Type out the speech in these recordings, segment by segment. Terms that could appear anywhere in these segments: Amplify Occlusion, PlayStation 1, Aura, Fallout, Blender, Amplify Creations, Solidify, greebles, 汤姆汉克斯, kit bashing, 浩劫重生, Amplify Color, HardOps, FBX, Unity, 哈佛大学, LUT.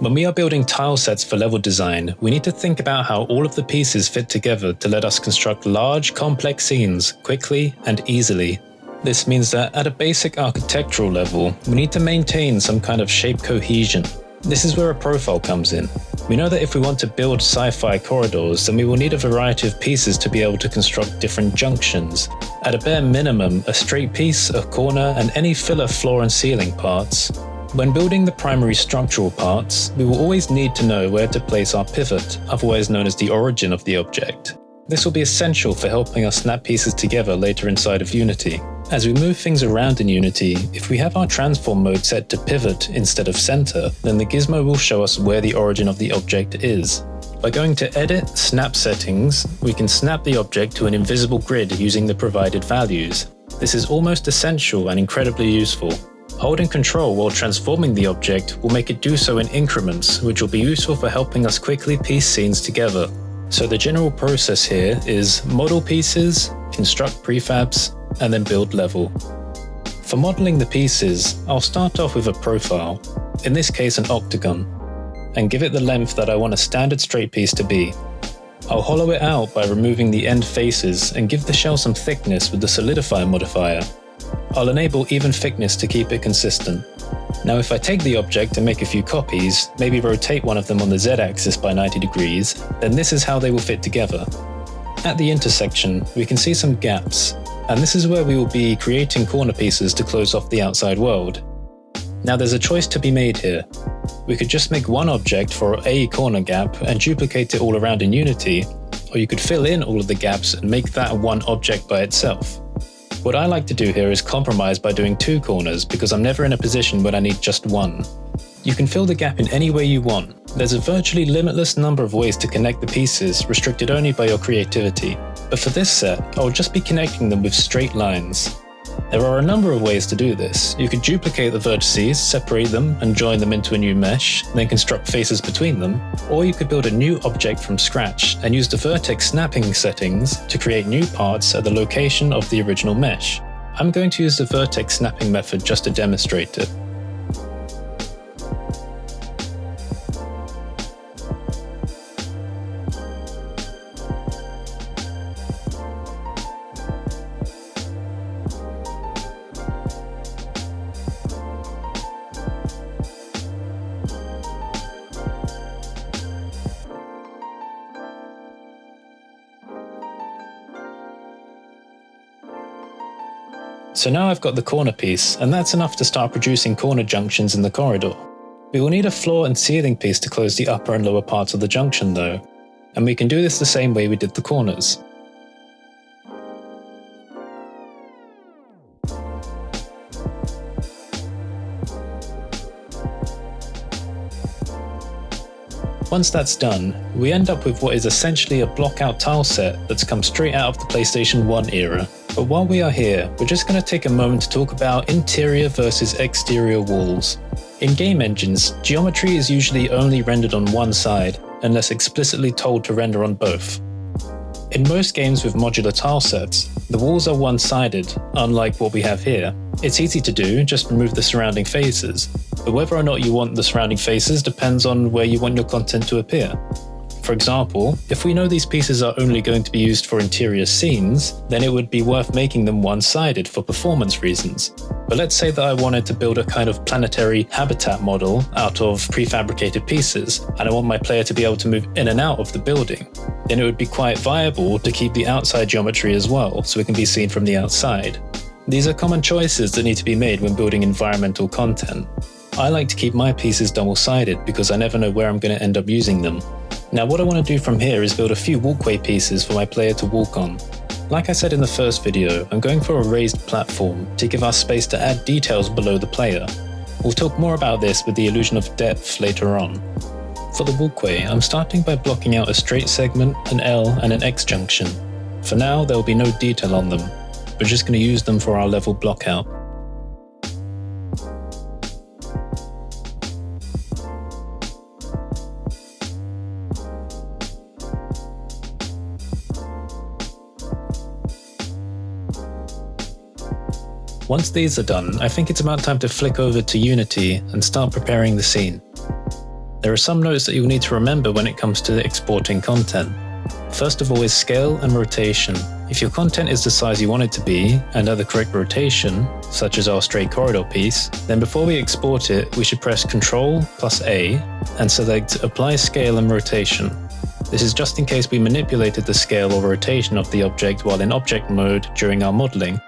When we are building tile sets for level design, we need to think about how all of the pieces fit together to let us construct large, complex scenes quickly and easily. This means that at a basic architectural level, we need to maintain some kind of shape cohesion. This is where a profile comes in. We know that if we want to build sci-fi corridors, then we will need a variety of pieces to be able to construct different junctions. At a bare minimum, a straight piece, a corner, and any filler floor and ceiling parts. When building the primary structural parts, we will always need to know where to place our pivot, otherwise known as the origin of the object. This will be essential for helping us snap pieces together later inside of Unity. As we move things around in Unity, if we have our transform mode set to pivot instead of center, then the gizmo will show us where the origin of the object is. By going to Edit, Snap Settings, we can snap the object to an invisible grid using the provided values. This is almost essential and incredibly useful. Holding control while transforming the object will make it do so in increments, which will be useful for helping us quickly piece scenes together. So the general process here is model pieces, construct prefabs, and then build level. For modeling the pieces, I'll start off with a profile, in this case an octagon, and give it the length that I want a standard straight piece to be. I'll hollow it out by removing the end faces and give the shell some thickness with the Solidify modifier. I'll enable even thickness to keep it consistent. Now if I take the object and make a few copies, maybe rotate one of them on the Z-axis by 90 degrees, then this is how they will fit together. At the intersection, we can see some gaps, and this is where we will be creating corner pieces to close off the outside world. Now there's a choice to be made here. We could just make one object for a corner gap and duplicate it all around in Unity, or you could fill in all of the gaps and make that one object by itself. What I like to do here is compromise by doing two corners, because I'm never in a position when I need just one. You can fill the gap in any way you want. There's a virtually limitless number of ways to connect the pieces, restricted only by your creativity. But for this set, I'll just be connecting them with straight lines. There are a number of ways to do this. You could duplicate the vertices, separate them, and join them into a new mesh, then construct faces between them. Or you could build a new object from scratch and use the vertex snapping settings to create new parts at the location of the original mesh. I'm going to use the vertex snapping method just to demonstrate it. So now I've got the corner piece, and that's enough to start producing corner junctions in the corridor. We will need a floor and ceiling piece to close the upper and lower parts of the junction though, and we can do this the same way we did the corners. Once that's done, we end up with what is essentially a block-out tile set that's come straight out of the PlayStation 1 era. But while we are here, we're just going to take a moment to talk about interior versus exterior walls. In game engines, geometry is usually only rendered on one side, unless explicitly told to render on both. In most games with modular tile sets, the walls are one-sided, unlike what we have here. It's easy to do, just remove the surrounding faces, but whether or not you want the surrounding faces depends on where you want your content to appear. For example, if we know these pieces are only going to be used for interior scenes, then it would be worth making them one-sided for performance reasons. But let's say that I wanted to build a kind of planetary habitat model out of prefabricated pieces, and I want my player to be able to move in and out of the building. Then it would be quite viable to keep the outside geometry as well, so it can be seen from the outside. These are common choices that need to be made when building environmental content. I like to keep my pieces double-sided because I never know where I'm going to end up using them. Now what I want to do from here is build a few walkway pieces for my player to walk on. Like I said in the first video, I'm going for a raised platform to give us space to add details below the player. We'll talk more about this with the illusion of depth later on. For the walkway, I'm starting by blocking out a straight segment, an L and an X junction. For now there will be no detail on them, we're just going to use them for our level block out. Once these are done, I think it's about time to flick over to Unity and start preparing the scene. There are some notes that you'll need to remember when it comes to exporting content. First of all is scale and rotation. If your content is the size you want it to be and at the correct rotation, such as our straight corridor piece, then before we export it, we should press Ctrl+A and select Apply Scale and Rotation. This is just in case we manipulated the scale or rotation of the object while in object mode during our modeling.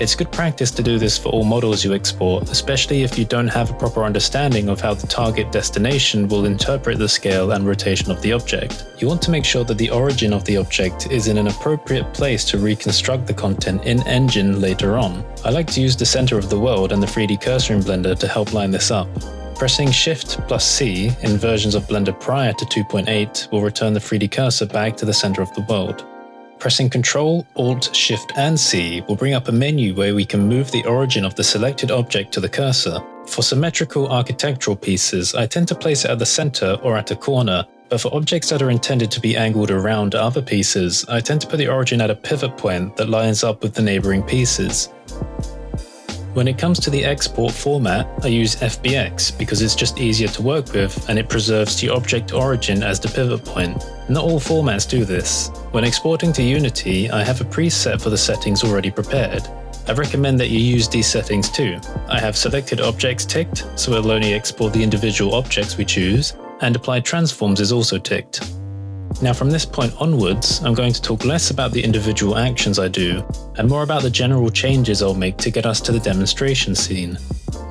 It's good practice to do this for all models you export, especially if you don't have a proper understanding of how the target destination will interpret the scale and rotation of the object. You want to make sure that the origin of the object is in an appropriate place to reconstruct the content in engine later on. I like to use the center of the world and the 3D cursor in Blender to help line this up. Pressing Shift+C in versions of Blender prior to 2.8 will return the 3D cursor back to the center of the world. Pressing Ctrl, Alt, Shift and C will bring up a menu where we can move the origin of the selected object to the cursor. For symmetrical architectural pieces, I tend to place it at the center or at a corner, but for objects that are intended to be angled around other pieces, I tend to put the origin at a pivot point that lines up with the neighboring pieces. When it comes to the export format, I use FBX because it's just easier to work with and it preserves the object origin as the pivot point. Not all formats do this. When exporting to Unity, I have a preset for the settings already prepared. I recommend that you use these settings too. I have selected objects ticked, so it'll only export the individual objects we choose, and applied transforms is also ticked. Now from this point onwards, I'm going to talk less about the individual actions I do, and more about the general changes I'll make to get us to the demonstration scene.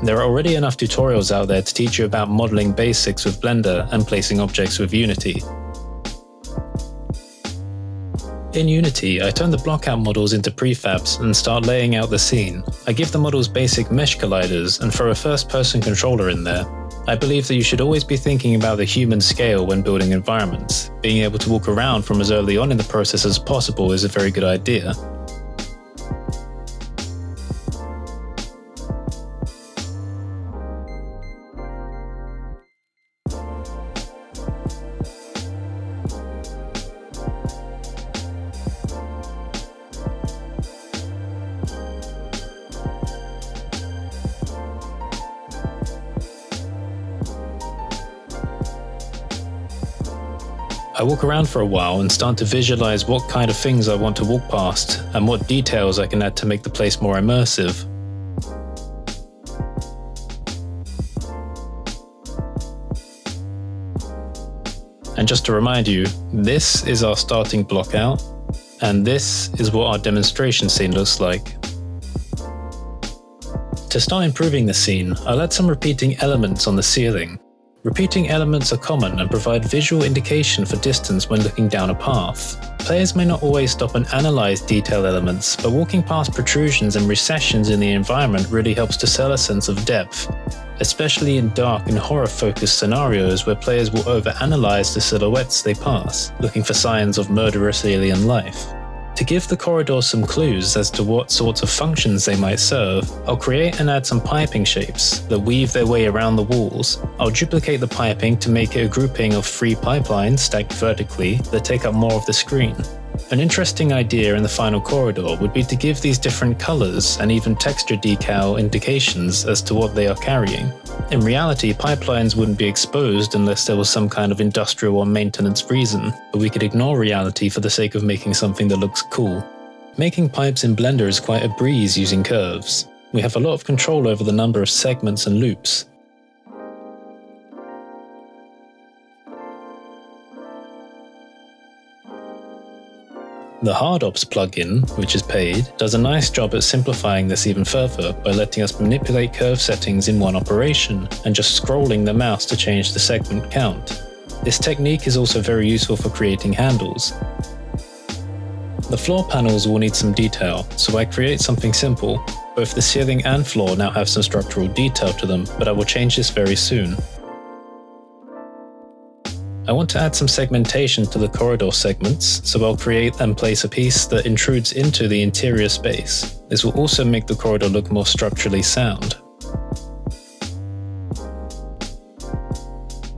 There are already enough tutorials out there to teach you about modeling basics with Blender and placing objects with Unity. In Unity, I turn the blockout models into prefabs and start laying out the scene. I give the models basic mesh colliders and throw a first-person controller in there. I believe that you should always be thinking about the human scale when building environments. Being able to walk around from as early on in the process as possible is a very good idea. I walk around for a while and start to visualize what kind of things I want to walk past and what details I can add to make the place more immersive. And just to remind you, this is our starting block out, and this is what our demonstration scene looks like. To start improving the scene, I'll add some repeating elements on the ceiling. Repeating elements are common and provide visual indication for distance when looking down a path. Players may not always stop and analyze detail elements, but walking past protrusions and recessions in the environment really helps to sell a sense of depth, especially in dark and horror-focused scenarios where players will overanalyze the silhouettes they pass, looking for signs of murderous alien life. To give the corridor some clues as to what sorts of functions they might serve, I'll create and add some piping shapes that weave their way around the walls. I'll duplicate the piping to make it a grouping of 3 pipelines stacked vertically that take up more of the screen. An interesting idea in the final corridor would be to give these different colors and even texture decal indications as to what they are carrying. In reality, pipelines wouldn't be exposed unless there was some kind of industrial or maintenance reason, but we could ignore reality for the sake of making something that looks cool. Making pipes in Blender is quite a breeze using curves. We have a lot of control over the number of segments and loops. The HardOps plugin, which is paid, does a nice job at simplifying this even further by letting us manipulate curve settings in one operation and just scrolling the mouse to change the segment count. This technique is also very useful for creating handles. The floor panels will need some detail, so I create something simple. Both the ceiling and floor now have some structural detail to them, but I will change this very soon. I want to add some segmentation to the corridor segments, so I'll create and place a piece that intrudes into the interior space. This will also make the corridor look more structurally sound.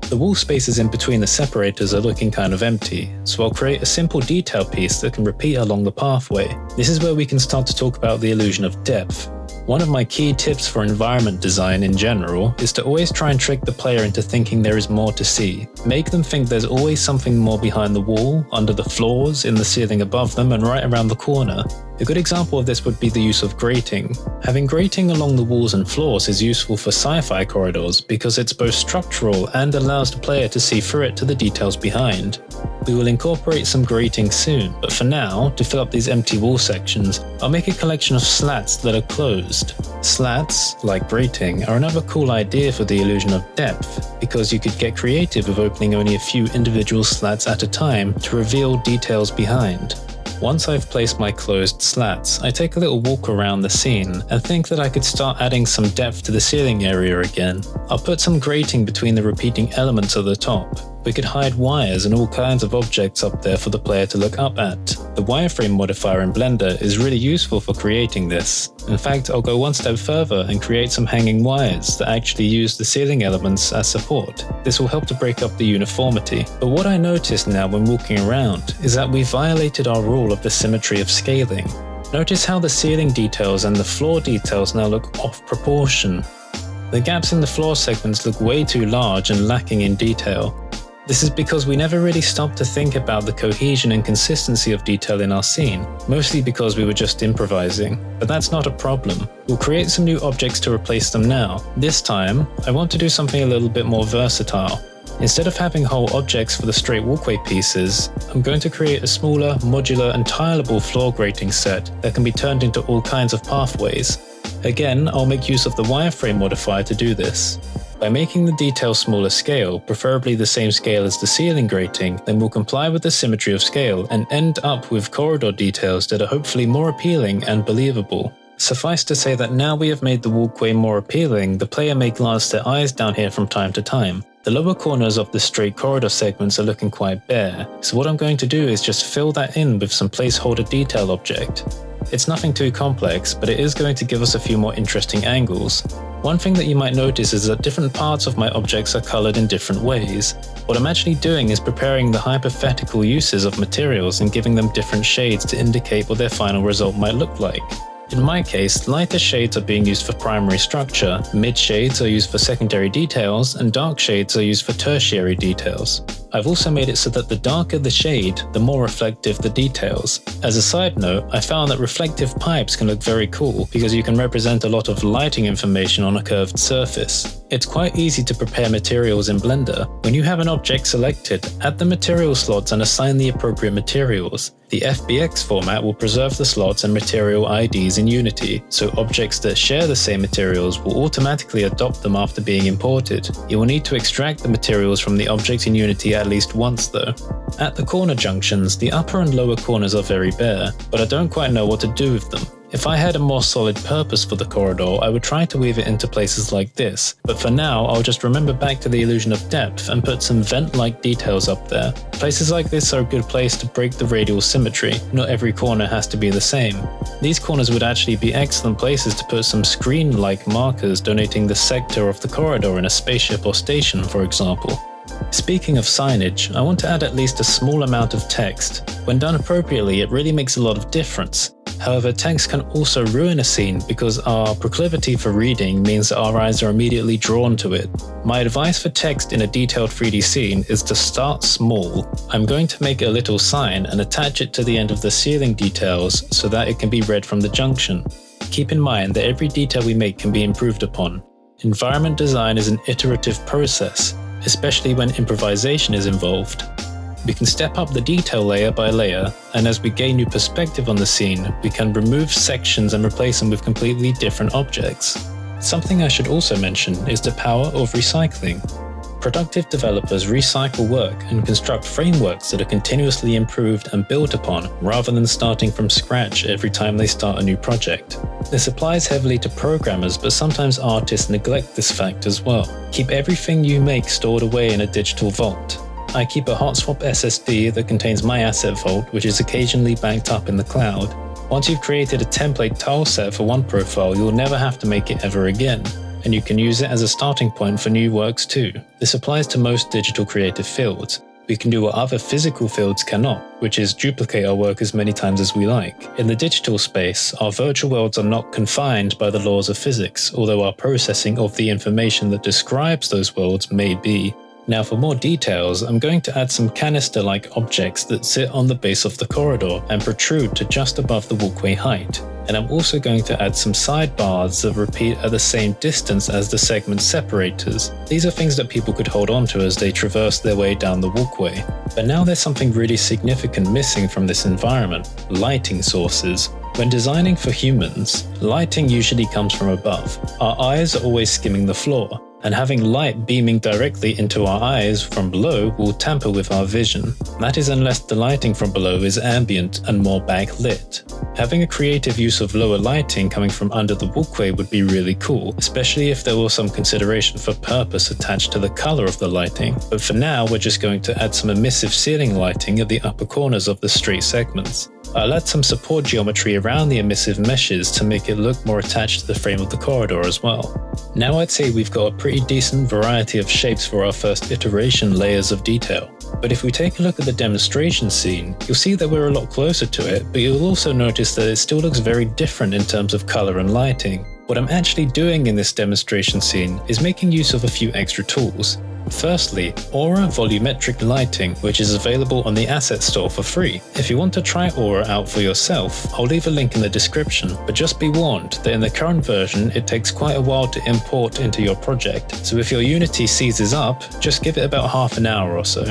The wall spaces in between the separators are looking kind of empty, so I'll create a simple detail piece that can repeat along the pathway. This is where we can start to talk about the illusion of depth. One of my key tips for environment design in general is to always try and trick the player into thinking there is more to see. Make them think there's always something more behind the wall, under the floors, in the ceiling above them, and right around the corner. A good example of this would be the use of grating. Having grating along the walls and floors is useful for sci-fi corridors because it's both structural and allows the player to see through it to the details behind. We will incorporate some grating soon, but for now, to fill up these empty wall sections, I'll make a collection of slats that are closed. Slats, like grating, are another cool idea for the illusion of depth, because you could get creative with opening only a few individual slats at a time to reveal details behind. Once I've placed my closed slats, I take a little walk around the scene and think that I could start adding some depth to the ceiling area again. I'll put some grating between the repeating elements at the top. We could hide wires and all kinds of objects up there for the player to look up at. The wireframe modifier in Blender is really useful for creating this. In fact, I'll go one step further and create some hanging wires that actually use the ceiling elements as support. This will help to break up the uniformity. But what I noticed now when walking around is that we violated our rule of the symmetry of scaling. Notice how the ceiling details and the floor details now look off proportion. The gaps in the floor segments look way too large and lacking in detail. This is because we never really stopped to think about the cohesion and consistency of detail in our scene, mostly because we were just improvising. But that's not a problem. We'll create some new objects to replace them now. This time, I want to do something a little bit more versatile. Instead of having whole objects for the straight walkway pieces, I'm going to create a smaller, modular and tileable floor grating set that can be turned into all kinds of pathways. Again, I'll make use of the wireframe modifier to do this. By making the detail smaller scale, preferably the same scale as the ceiling grating, then we'll comply with the symmetry of scale and end up with corridor details that are hopefully more appealing and believable. Suffice to say that now we have made the walkway more appealing, the player may glance their eyes down here from time to time. The lower corners of the straight corridor segments are looking quite bare, so what I'm going to do is just fill that in with some placeholder detail object. It's nothing too complex, but it is going to give us a few more interesting angles. One thing that you might notice is that different parts of my objects are colored in different ways. What I'm actually doing is preparing the hypothetical uses of materials and giving them different shades to indicate what their final result might look like. In my case, lighter shades are being used for primary structure, mid shades are used for secondary details, and dark shades are used for tertiary details. I've also made it so that the darker the shade, the more reflective the details. As a side note, I found that reflective pipes can look very cool because you can represent a lot of lighting information on a curved surface. It's quite easy to prepare materials in Blender. When you have an object selected, add the material slots and assign the appropriate materials. The FBX format will preserve the slots and material IDs in Unity, so objects that share the same materials will automatically adopt them after being imported. You will need to extract the materials from the object in Unity at least once though. At the corner junctions, the upper and lower corners are very bare, but I don't quite know what to do with them. If I had a more solid purpose for the corridor, I would try to weave it into places like this, but for now I'll just remember back to the illusion of depth and put some vent-like details up there. Places like this are a good place to break the radial symmetry, not every corner has to be the same. These corners would actually be excellent places to put some screen-like markers donating the sector of the corridor in a spaceship or station, for example. Speaking of signage, I want to add at least a small amount of text. When done appropriately, it really makes a lot of difference. However, text can also ruin a scene because our proclivity for reading means that our eyes are immediately drawn to it. My advice for text in a detailed 3D scene is to start small. I'm going to make a little sign and attach it to the end of the ceiling details so that it can be read from the junction. Keep in mind that every detail we make can be improved upon. Environment design is an iterative process, especially when improvisation is involved. We can step up the detail layer by layer, and as we gain new perspective on the scene, we can remove sections and replace them with completely different objects. Something I should also mention is the power of recycling. Productive developers recycle work and construct frameworks that are continuously improved and built upon rather than starting from scratch every time they start a new project. This applies heavily to programmers, but sometimes artists neglect this fact as well. Keep everything you make stored away in a digital vault. I keep a hot swap SSD that contains my asset vault, which is occasionally backed up in the cloud. Once you've created a template tile set for one profile, you'll never have to make it ever again, and you can use it as a starting point for new works too. This applies to most digital creative fields. We can do what other physical fields cannot, which is duplicate our work as many times as we like. In the digital space, our virtual worlds are not confined by the laws of physics, although our processing of the information that describes those worlds may be. Now for more details, I'm going to add some canister-like objects that sit on the base of the corridor and protrude to just above the walkway height. And I'm also going to add some sidebars that repeat at the same distance as the segment separators. These are things that people could hold onto as they traverse their way down the walkway. But now there's something really significant missing from this environment: lighting sources. When designing for humans, lighting usually comes from above. Our eyes are always skimming the floor, and having light beaming directly into our eyes from below will tamper with our vision. That is unless the lighting from below is ambient and more backlit. Having a creative use of lower lighting coming from under the walkway would be really cool, especially if there was some consideration for purpose attached to the color of the lighting. But for now, we're just going to add some emissive ceiling lighting at the upper corners of the straight segments. I'll add some support geometry around the emissive meshes to make it look more attached to the frame of the corridor as well. Now I'd say we've got a pretty decent variety of shapes for our first iteration layers of detail. But if we take a look at the demonstration scene, you'll see that we're a lot closer to it, but you'll also notice that it still looks very different in terms of color and lighting. What I'm actually doing in this demonstration scene is making use of a few extra tools. Firstly, Aura Volumetric Lighting, which is available on the Asset Store for free. If you want to try Aura out for yourself, I'll leave a link in the description, but just be warned that in the current version it takes quite a while to import into your project, so if your Unity seizes up, just give it about half an hour or so.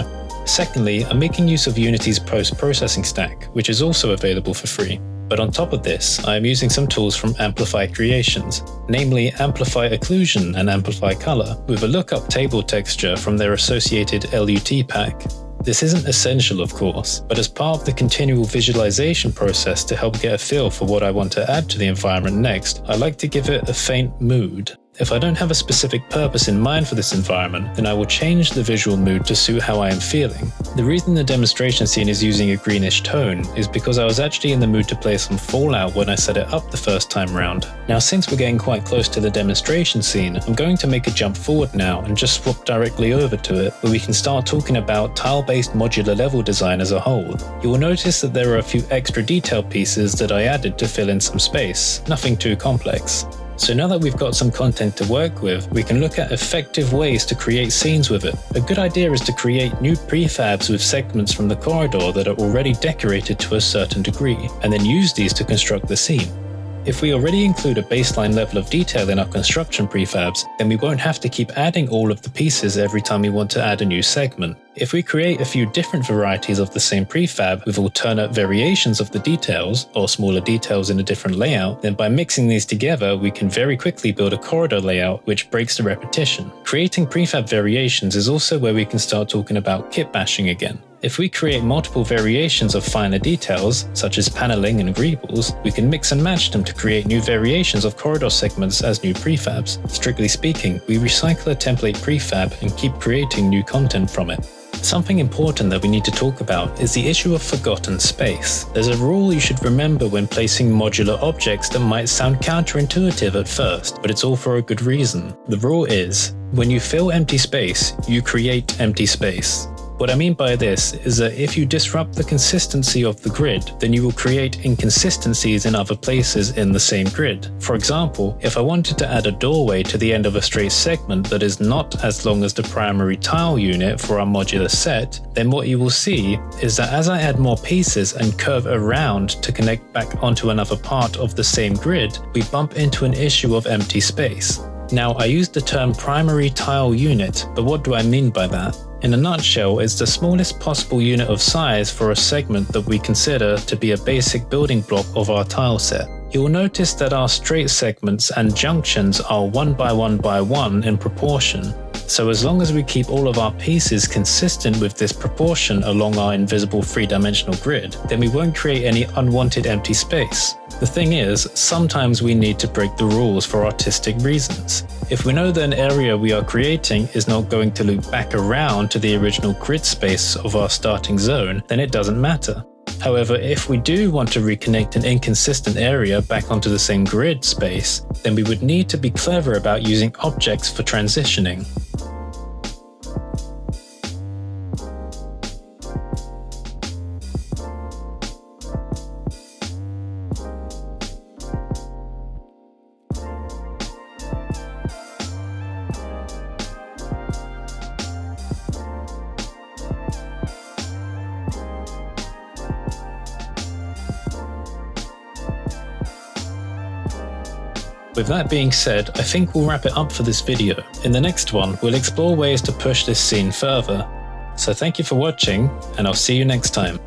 Secondly, I'm making use of Unity's post-processing stack, which is also available for free. But on top of this, I am using some tools from Amplify Creations, namely Amplify Occlusion and Amplify Color, with a lookup table texture from their associated LUT pack. This isn't essential, of course, but as part of the continual visualization process to help get a feel for what I want to add to the environment next, I like to give it a faint mood. If I don't have a specific purpose in mind for this environment, then I will change the visual mood to suit how I am feeling. The reason the demonstration scene is using a greenish tone is because I was actually in the mood to play some Fallout when I set it up the first time round. Now since we're getting quite close to the demonstration scene, I'm going to make a jump forward now and just swap directly over to it, where we can start talking about tile-based modular level design as a whole. You will notice that there are a few extra detail pieces that I added to fill in some space, nothing too complex. So now that we've got some content to work with, we can look at effective ways to create scenes with it. A good idea is to create new prefabs with segments from the corridor that are already decorated to a certain degree, and then use these to construct the scene. If we already include a baseline level of detail in our construction prefabs, then we won't have to keep adding all of the pieces every time we want to add a new segment. If we create a few different varieties of the same prefab with alternate variations of the details, or smaller details in a different layout, then by mixing these together we can very quickly build a corridor layout which breaks the repetition. Creating prefab variations is also where we can start talking about kit bashing again. If we create multiple variations of finer details, such as paneling and greebles, we can mix and match them to create new variations of corridor segments as new prefabs. Strictly speaking, we recycle a template prefab and keep creating new content from it. Something important that we need to talk about is the issue of forgotten space. There's a rule you should remember when placing modular objects that might sound counterintuitive at first, but it's all for a good reason. The rule is, when you fill empty space, you create empty space. What I mean by this is that if you disrupt the consistency of the grid, then you will create inconsistencies in other places in the same grid. For example, if I wanted to add a doorway to the end of a straight segment that is not as long as the primary tile unit for our modular set, then what you will see is that as I add more pieces and curve around to connect back onto another part of the same grid, we bump into an issue of empty space. Now, I used the term primary tile unit, but what do I mean by that? In a nutshell, it's the smallest possible unit of size for a segment that we consider to be a basic building block of our tile set. You will notice that our straight segments and junctions are 1 by 1 by 1 in proportion. So as long as we keep all of our pieces consistent with this proportion along our invisible three-dimensional grid, then we won't create any unwanted empty space. The thing is, sometimes we need to break the rules for artistic reasons. If we know that an area we are creating is not going to loop back around to the original grid space of our starting zone, then it doesn't matter. However, if we do want to reconnect an inconsistent area back onto the same grid space, then we would need to be clever about using objects for transitioning. With that being said, I think we'll wrap it up for this video. In the next one, we'll explore ways to push this scene further. So thank you for watching, and I'll see you next time.